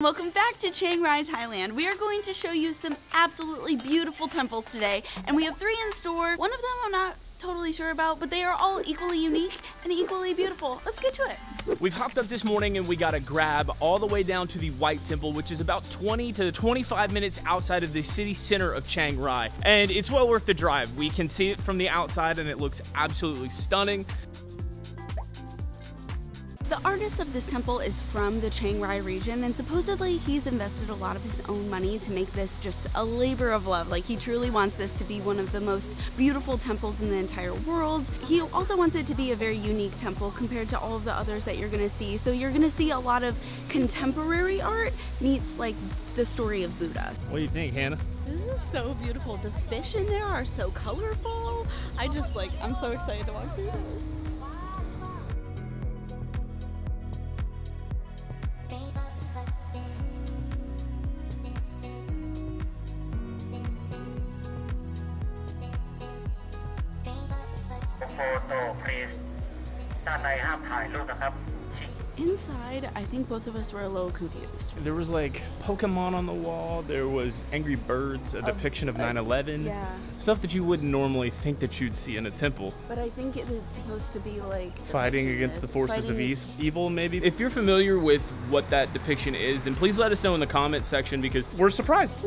Welcome back to Chiang Rai, Thailand. We are going to show you some absolutely beautiful temples today, and we have three in store. One of them I'm not totally sure about, but they are all equally unique and equally beautiful. Let's get to it. We've hopped up this morning and we got a grab all the way down to the White Temple, which is about 20 to 25 minutes outside of the city center of Chiang Rai. And it's well worth the drive. We can see it from the outside and it looks absolutely stunning. The artist of this temple is from the Chiang Rai region, and supposedly he's invested a lot of his own money to make this just a labor of love. Like, he truly wants this to be one of the most beautiful temples in the entire world. He also wants it to be a very unique temple compared to all of the others that you're gonna see. So you're gonna see a lot of contemporary art meets like the story of Buddha. What do you think, Hannah? This is so beautiful. The fish in there are so colorful. I'm so excited to walk through this. Inside, I think both of us were a little confused. There was like Pokemon on the wall, there was Angry Birds, a depiction of 9/11. Yeah. Stuff that you wouldn't normally think that you'd see in a temple. But I think it's supposed to be like fighting against the forces of evil, maybe. If you're familiar with what that depiction is, then please let us know in the comments section, because we're surprised.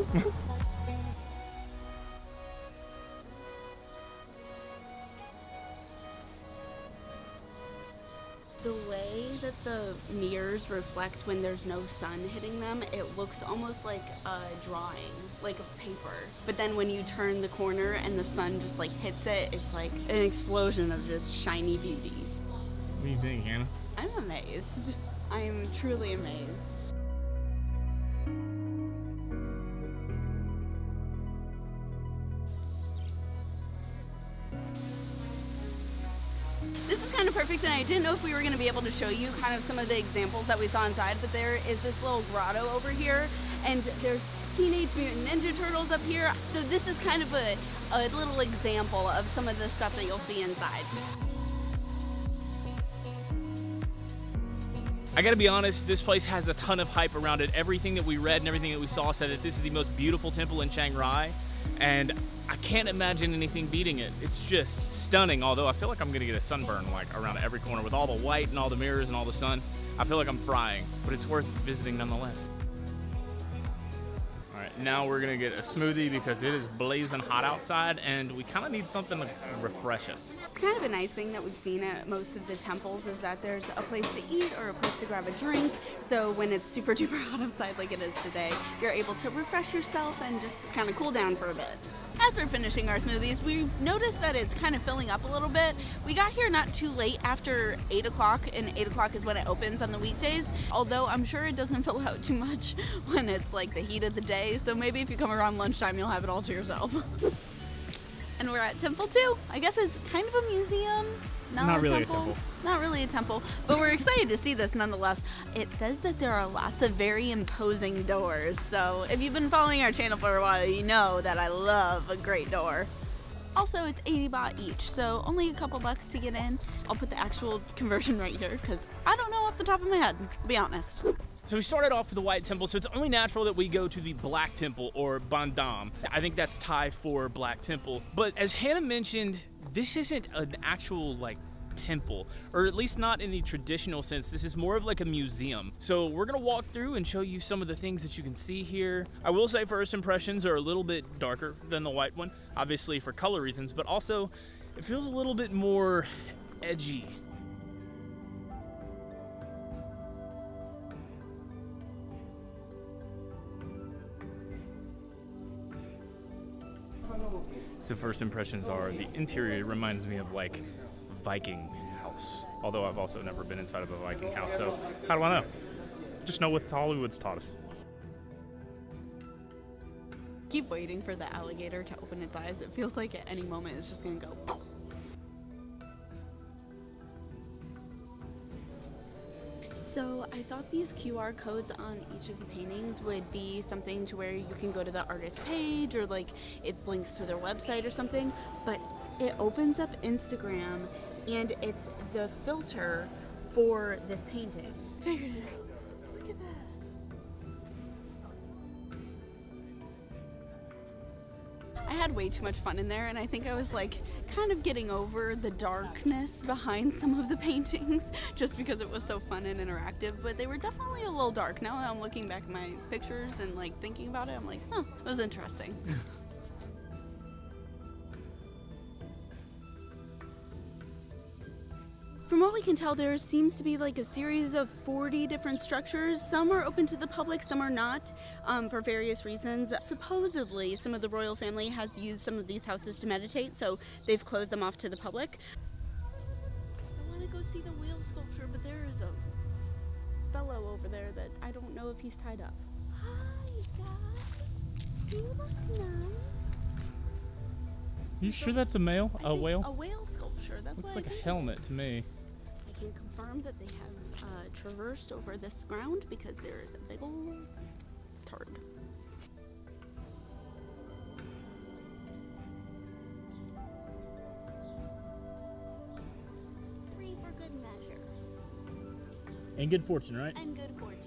The way that the mirrors reflect when there's no sun hitting them, it looks almost like a drawing, like a paper. But then when you turn the corner and the sun just like hits it, it's like an explosion of just shiny beauty. What do you think, Hannah? I'm amazed. I'm truly amazed. This is kind of perfect, and I didn't know if we were going to be able to show you kind of some of the examples that we saw inside, but there is this little grotto over here, and there's Teenage Mutant Ninja Turtles up here. So this is kind of a little example of some of the stuff that you'll see inside. I gotta be honest, this place has a ton of hype around it. Everything that we read and everything that we saw said that this is the most beautiful temple in Chiang Rai, and I can't imagine anything beating it. It's just stunning, although I feel like I'm gonna get a sunburn like around every corner with all the white and all the mirrors and all the sun. I feel like I'm frying, but it's worth visiting nonetheless. All right, now we're gonna get a smoothie because it is blazing hot outside and we kinda need something to refresh us. It's kind of a nice thing that we've seen at most of the temples is that there's a place to eat or a place to grab a drink. So when it's super duper hot outside like it is today, you're able to refresh yourself and just kinda cool down for a bit. As we're finishing our smoothies, we noticed that it's kind of filling up a little bit. We got here not too late after 8 o'clock, and 8 o'clock is when it opens on the weekdays, although I'm sure it doesn't fill out too much when it's like the heat of the day, so maybe if you come around lunchtime, you'll have it all to yourself. And we're at Temple 2. I guess it's kind of a museum. Not really a temple, but we're excited to see this nonetheless. It says that there are lots of very imposing doors, so if you've been following our channel for a while, you know that I love a great door. Also, it's 80 baht each, so only a couple bucks to get in. I'll put the actual conversion right here because I don't know off the top of my head, to be honest. So we started off with the White Temple, so it's only natural that we go to the Black Temple, or Bandam. I think that's Thai for Black Temple. But as Hannah mentioned, this isn't an actual like temple, or at least not in the traditional sense. This is more of like a museum. So we're gonna walk through and show you some of the things that you can see here. I will say first impressions are a little bit darker than the white one, obviously for color reasons, but also it feels a little bit more edgy. So first impressions are the interior reminds me of like Viking house, although I've also never been inside of a Viking house, so how do I know? Just know what Hollywood's taught us. Keep waiting for the alligator to open its eyes. It feels like at any moment it's just gonna go poof. So I thought these QR codes on each of the paintings would be something to where you can go to the artist page, or like it's links to their website or something, but it opens up Instagram and it's the filter for this painting. Figured it out. Look at that. had way too much fun in there, and I think I was like kind of getting over the darkness behind some of the paintings just because it was so fun and interactive, but they were definitely a little dark. Now that I'm looking back at my pictures and like thinking about it, I'm like, huh, it was interesting. From what we can tell, there seems to be like a series of 40 different structures. Some are open to the public, some are not, for various reasons. Supposedly, some of the royal family has used some of these houses to meditate, so they've closed them off to the public. I want to go see the whale sculpture, but there is a fellow over there that I don't know if he's tied up. Hi, guys. You look nice. You sure that's a male? A whale? A whale sculpture. That's looks like a helmet to me. I can confirm that they have traversed over this ground because there is a big old turd. Three for good measure. And good fortune, right? And good fortune.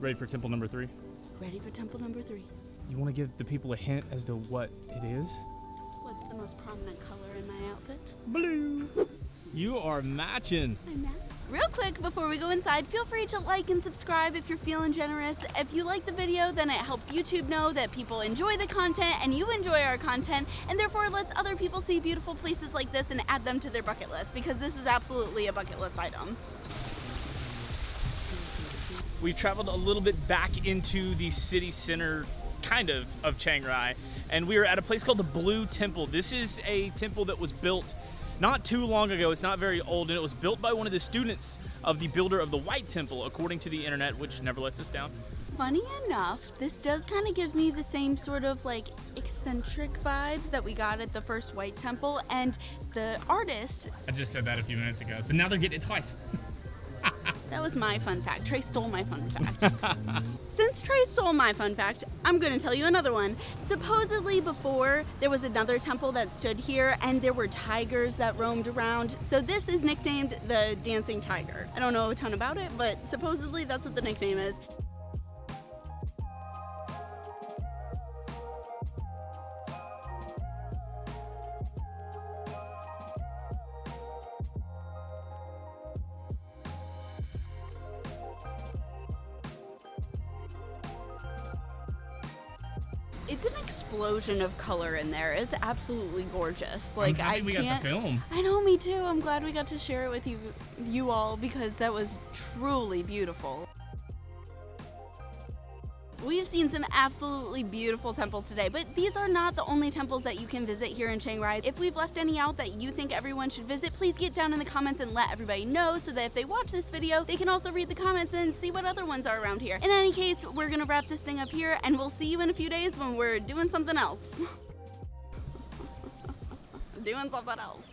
Ready for temple number 3? Ready for temple number 3. You want to give the people a hint as to what it is? What's the most prominent color in my outfit? Blue. You are matching. I'm matching. Real quick, before we go inside, feel free to like and subscribe if you're feeling generous. If you like the video, then it helps YouTube know that people enjoy the content and you enjoy our content, and therefore lets other people see beautiful places like this and add them to their bucket list, because this is absolutely a bucket list item. We've traveled a little bit back into the city center kind of Chiang Rai, and we are at a place called the Blue Temple. This is a temple that was built not too long ago. It's not very old, and it was built by one of the students of the builder of the White Temple, according to the internet, which never lets us down. Funny enough, this does kind of give me the same sort of like eccentric vibes that we got at the first White Temple, and the artist... I just said that a few minutes ago, so now they're getting it twice. That was my fun fact. Trey stole my fun fact. Since Trey stole my fun fact, I'm gonna tell you another one. Supposedly before, there was another temple that stood here and there were tigers that roamed around. So this is nicknamed the Dancing Tiger. I don't know a ton about it, but supposedly that's what the nickname is. It's an explosion of color in there. It's absolutely gorgeous. Like, I'm happy we got the film. I know, me too. I'm glad we got to share it with you all, because that was truly beautiful. We've seen some absolutely beautiful temples today, but these are not the only temples that you can visit here in Chiang Rai. If we've left any out that you think everyone should visit, please get down in the comments and let everybody know, so that if they watch this video, they can also read the comments and see what other ones are around here. In any case, we're gonna wrap this thing up here, and we'll see you in a few days when we're doing something else. Doing something else.